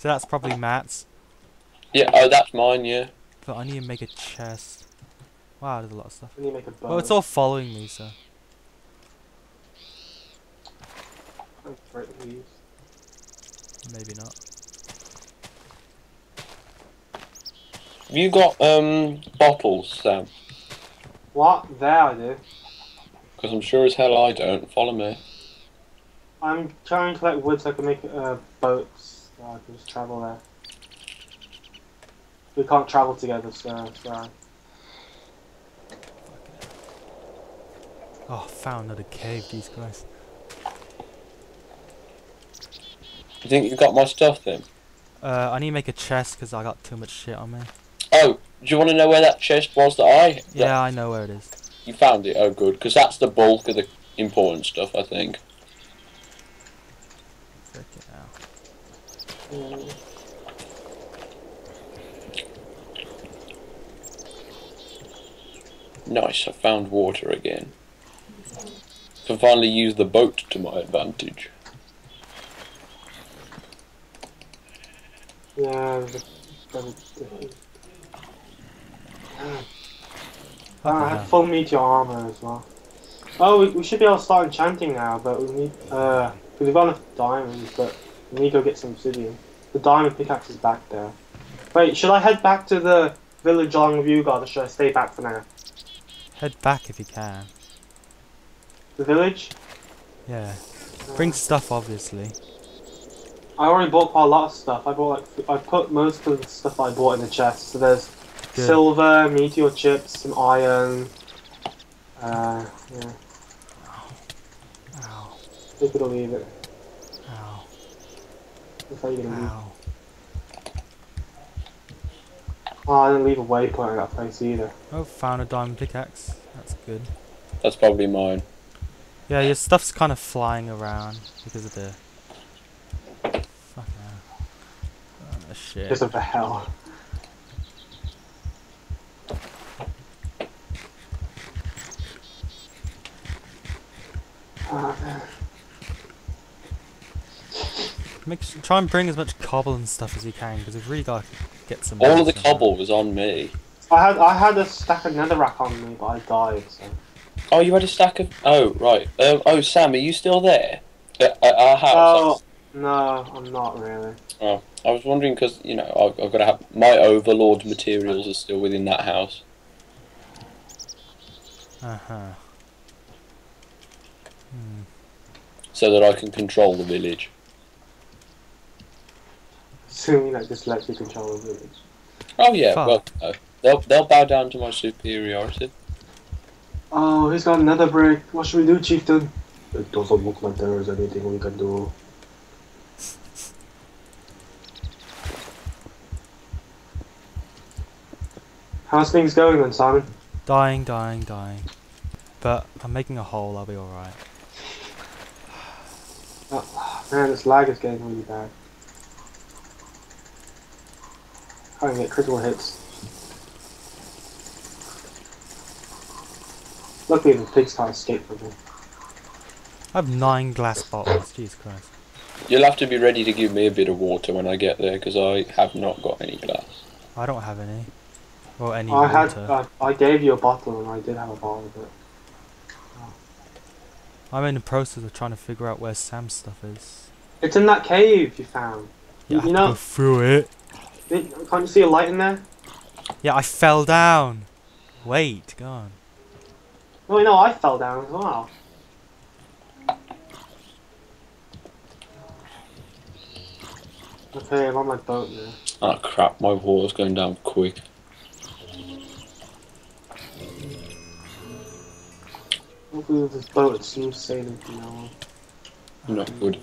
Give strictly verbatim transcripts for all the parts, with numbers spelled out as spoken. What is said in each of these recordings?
So that's probably Matt's. Yeah, oh, that's mine, yeah. But I need to make a chest. Wow, there's a lot of stuff. I need to make a bow. Well, it's all following me, so. Maybe not. Have you got um bottles, Sam? What? There I do. Because I'm sure as hell I don't. Follow me. I'm trying to collect wood so I can make uh, boats. So I can just travel there. We can't travel together, so sorry. Oh, found another cave, these guys. You think you got my stuff then? Uh, I need to make a chest because I got too much shit on me. Oh, do you want to know where that chest was that I... That yeah, I know where it is. You found it? Oh, good. Because that's the bulk of the important stuff, I think. Check it out. Mm. Nice, I found water again. Can finally use the boat to my advantage. Yeah, uh, I had full meteor armor as well. Oh, we, we should be able to start enchanting now, but we need, uh, because we've got enough diamonds, but we need to go get some obsidian. The diamond pickaxe is back there. Wait, should I head back to the village along with you guys, or should I stay back for now? Head back if you can. The village? Yeah. Uh, Bring stuff, obviously. I already bought quite a lot of stuff. I bought like I put most of the stuff I bought in the chest. So there's Good. silver, meteor chips, some iron. Uh, yeah. Ow. Ow. Take it or leave it. Ow. That's how you're gonna Ow. leave. Oh, I didn't leave a waypoint in that place either. Oh, found a diamond pickaxe. That's good. That's probably mine. Yeah, your stuff's kind of flying around because of the. Shit. Because of the hell. Make sure, try and bring as much cobble and stuff as you can, because we've really got to get some. All of the cobble was on me. I had I had a stack of netherrack on me, but I died. So. Oh, you had a stack of? Oh, right. Um, oh, Sam, are you still there? At our house. Oh. No, I'm not really. Oh, I was wondering because, you know, I've, I've got to have... My overlord materials are still within that house. Uh-huh. Hmm. So that I can control the village. Assuming that just lets you control the village. Oh, yeah, Fuck. well, no. They'll, they'll bow down to my superiority. Oh, he's got another brick. What should we do, Chieftain? It doesn't look like there is anything we can do. How's things going then, Simon? Dying, dying, dying. But I'm making a hole, I'll be alright. Oh, man, this lag is getting really bad. I can get critical hits. Luckily the pigs can't escape from me. I have nine glass bottles, Jesus Christ. You'll have to be ready to give me a bit of water when I get there, because I have not got any glass. I don't have any. Or any I water. had. Uh, I gave you a bottle, and I did have a bottle of it. Oh. I'm in the process of trying to figure out where Sam's stuff is. It's in that cave you found. Yeah, you I have know to go through it. it. Can't you see a light in there? Yeah, I fell down. Wait, go on. Well, you know, I fell down as well. Okay, I'm on my boat now. Oh crap! My water's going down quick. Hopefully with this boat it seems sailing for now on. Not good.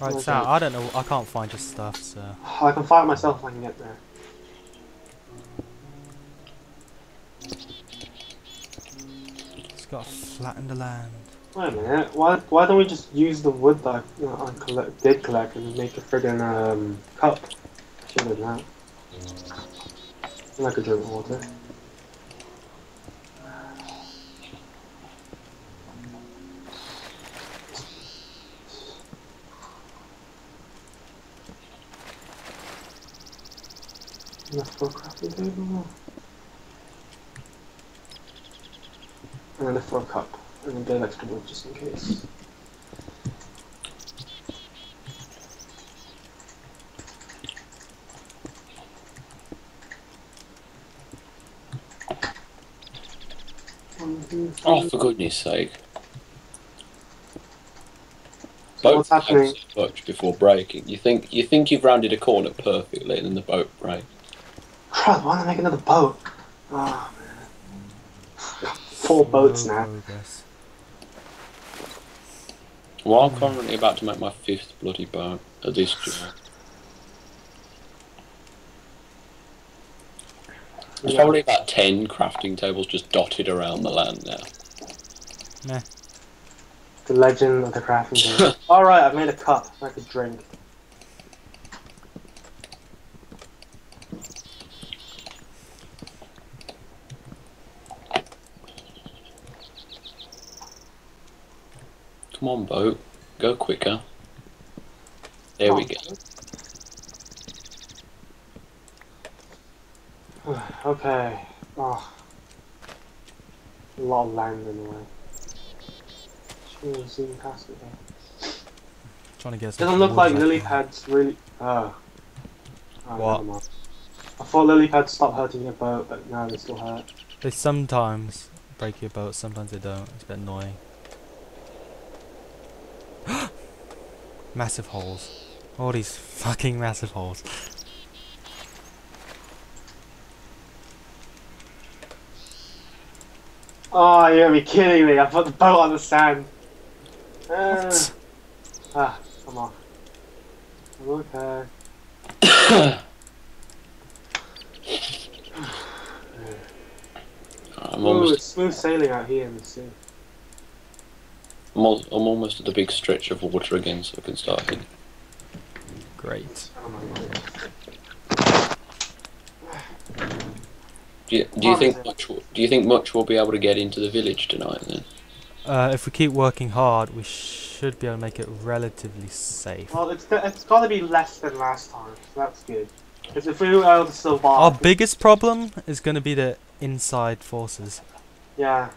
Right, okay. Sam, I don't know, I can't find your stuff, so... I can find it myself if I can get there. Just gotta flatten the land. Wait a minute, why, why don't we just use the wood that I, uh, I collect, did collect and make a friggin' um, cup? Should have done that. And I could drink water. На four cup is available. And then a four cup. And then get an extra wood just in case. Oh, for goodness sake. So boats have so much before breaking. You think you think you've rounded a corner perfectly and then the boat breaks. Try the one and make another boat. Oh man. Four boats now. Well, I'm currently about to make my fifth bloody boat at this job. There's probably about ten crafting tables just dotted around the land now. Nah. The legend of the crafting table. Alright, I've made a cup. I could drink. Come on, boat. Go quicker. There we go. Okay. Oh. A lot of land in the way. Should have seen past it there. Trying to guess. Doesn't look like Lily pads really. Oh. Oh what? Never mind. I thought lily pads stopped hurting your boat, but no, they still hurt. They sometimes break your boat, sometimes they don't. It's a bit annoying. Massive holes. All these fucking massive holes. Oh, you're gonna be kidding me. I put the boat on the sand. Uh, ah, come on. I'm okay. I'm Ooh, it's smooth sailing out here in the sea. I'm, al I'm almost at the big stretch of water again, so I can start hitting. Great. Oh my God. Do you, do you think much? Do you think much we'll be able to get into the village tonight then? Uh, if we keep working hard, we should be able to make it relatively safe. Well, it's it's got to be less than last time, so that's good. Because if we were able to survive, our biggest problem is going to be the inside forces. Yeah.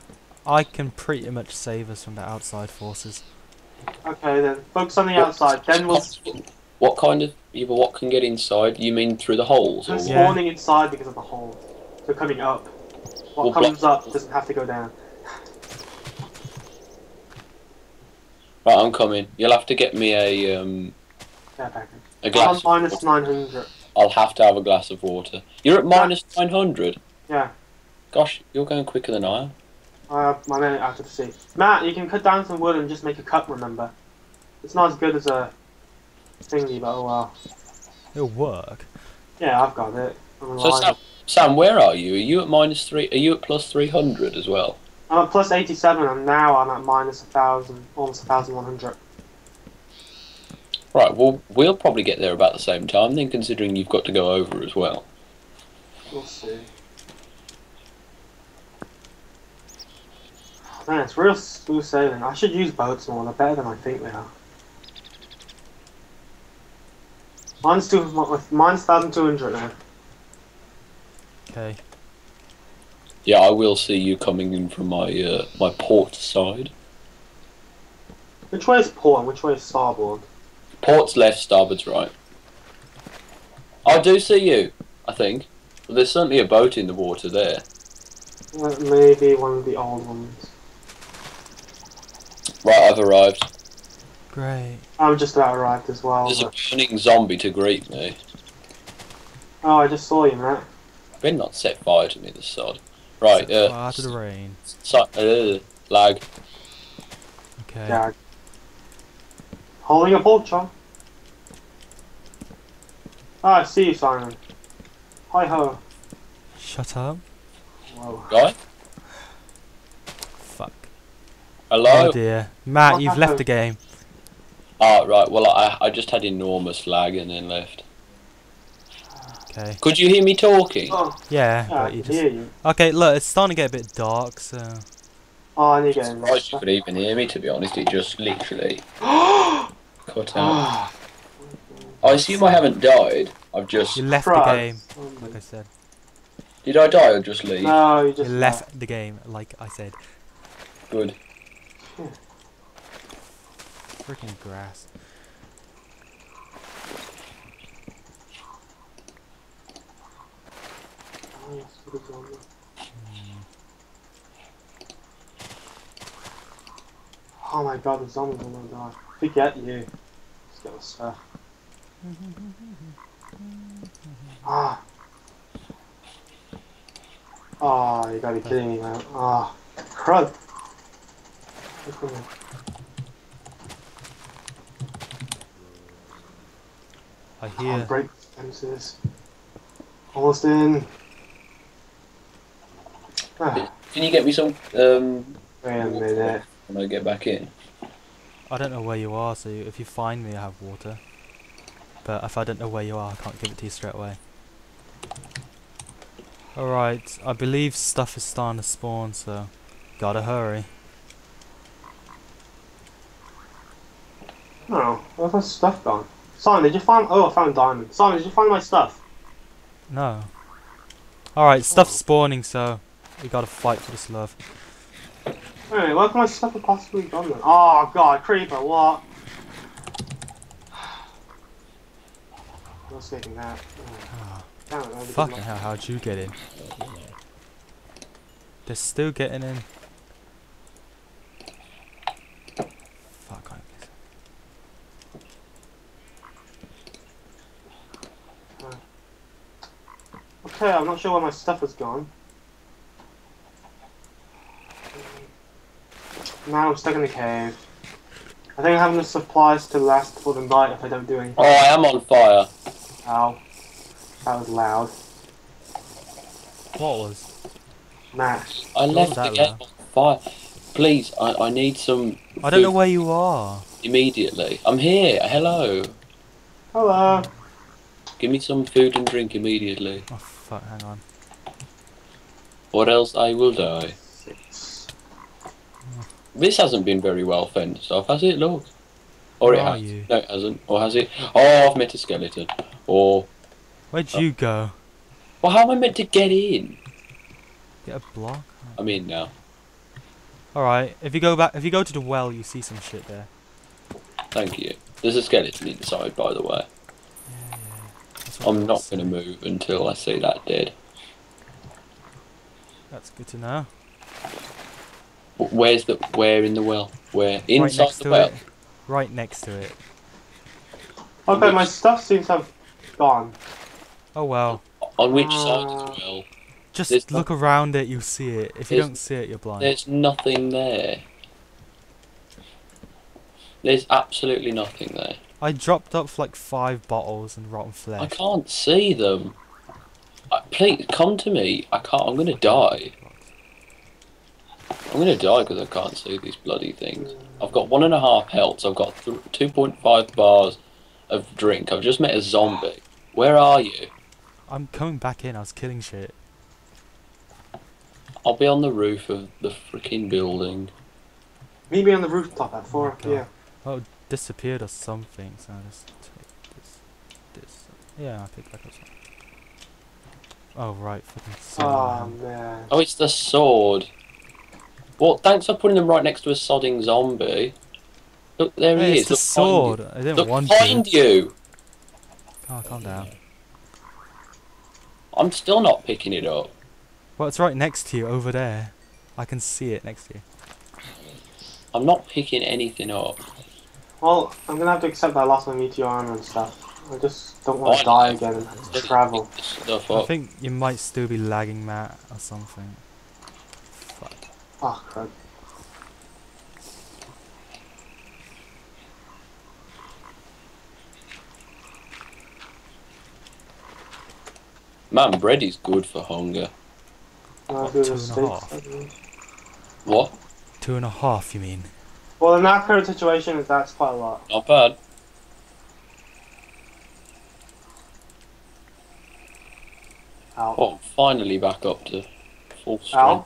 I can pretty much save us from the outside forces. Okay then, focus on the what, outside, then we'll... What kind of... Yeah, but what can get inside? You mean through the holes? They're spawning yeah. inside because of the holes. They're coming up. What we'll comes up doesn't have to go down. Right, I'm coming. You'll have to get me a... Um, yeah, a glass I'm on minus nine hundred. I'll have to have a glass of water. You're at minus nine hundred? Yeah. Gosh, you're going quicker than I am. Uh, my minute out of the sea. Matt, you can cut down some wood and just make a cup, remember? It's not as good as a thingy, but oh well. It'll work. Yeah, I've got it. So Sam, Sam, where are you? Are you at minus three? Are you at plus three hundred as well? I'm at plus eighty-seven, and now I'm at minus one thousand, almost one thousand one hundred. Right, well, we'll probably get there about the same time, then, considering you've got to go over as well. We'll see. Man, it's real smooth sailing. I should use boats more. They're better than I think they are. Mine's two, mine's one thousand two hundred now. Okay. Yeah, I will see you coming in from my uh, my port side. Which way is port and which way is starboard? Port's left, starboard's right. I do see you, I think. But there's certainly a boat in the water there. Uh, maybe one of the old ones. Right, I've arrived. Great. I'm just about arrived as well. There's but... a burning zombie to greet me. Oh, I just saw you, Matt. Been not set fire to me, this sod. Right, set uh... fire to the rain. So, uh, lag. Okay. Yeah. Holding a vulture. Ah, I see you, Simon. Hi-ho. Shut up. Whoa. Guy? Fuck. Hello? Oh dear. Matt, what you've happened? Left the game. Ah, oh, right. Well, I, I just had enormous lag and then left. Okay. Could you hear me talking? Oh. Yeah, yeah, but you I just... hear you. Okay, look, it's starting to get a bit dark, so... Oh, I need to get in there. You could even hear me, to be honest. It just literally... cut out. I assume I haven't died. I've just... You left Christ. the game, like I said. Did I die or just leave? No, you just... You left died. the game, like I said. Good. Whew. Freaking grass. Oh my god, the zombies will not die. Forget you. Let's get this stuff. Ah. Oh, you gotta be kidding me, man. Ah. Oh, crud. I hear. I'll break the fences. Almost in. Ah. Can you get me some? Um, Wait a minute. When I get back in. I don't know where you are, so if you find me, I have water. But if I don't know where you are, I can't give it to you straight away. Alright, I believe stuff is starting to spawn, so gotta hurry. No, where's my stuff gone? Simon, did you find... Oh, I found diamond. Simon, did you find my stuff? No. Alright, stuff's oh. spawning, so we gotta fight for this love. Wait a minute, where can my stuff have possibly gone then? Oh god, creeper, what? What's taking that? Oh. Damn it, fucking hell, how'd you get in? They're still getting in. Fuck, I miss it. Okay, I'm not sure where my stuff has gone. Now I'm stuck in the cave. I think I have enough supplies to last for the night if I don't do anything. Oh, I am on fire. Ow. That was loud. What was? Mash. I left the game on fire. Please, I, I need some... I don't know where you are. Immediately. I'm here. Hello. Hello. Give me some food and drink immediately. Oh, fuck. Hang on. Or else I will die. This hasn't been very well fenced off, has it? Look. Or Where it has. You? No, it hasn't. Or has it? Oh, I've met a skeleton. Or... Where'd you uh, go? Well, how am I meant to get in? Get a block? I'm in now. Alright, if you go back... If you go to the well, you see some shit there. Thank you. There's a skeleton inside, by the way. Yeah, yeah. I'm not going to move until I see that dead. That's good to know. Where's the where in the well? Where inside right the well? It. Right next to it. I bet my stuff seems to have gone. Oh well. On which uh, side of the well? Just there's look no around it. You'll see it. If you don't see it, you're blind. There's nothing there. There's absolutely nothing there. I dropped up like five bottles and rotten flesh. I can't see them. I, please come to me. I can't. I'm gonna die. I'm gonna die because I can't see these bloody things. I've got one and a half health, so I've got two point five bars of drink. I've just met a zombie. Where are you? I'm coming back in, I was killing shit. I'll be on the roof of the freaking building. Meet me on the rooftop at four o'clock. Yeah. Oh, disappeared or something, so I'll just take this. this. Yeah, I'll pick back up something. Oh, right, fucking sword. Oh, man. Oh, it's the sword. Well, thanks for putting them right next to a sodding zombie. Look, there hey, he is. It's the sword. I didn't want to. Look behind you. Oh, calm down. I'm still not picking it up. Well, it's right next to you over there. I can see it next to you. I'm not picking anything up. Well, I'm going to have to accept that I lost my meteor armor and stuff. I just don't want oh, to die again and have to travel. I think you might still be lagging, Matt, or something. Oh, crud. Man, bread is good for hunger. What, two and a half? What? Two and a half, you mean? Well, in that current situation, that's quite a lot. Not bad. Ow. Oh, finally back up to full strength. Ow.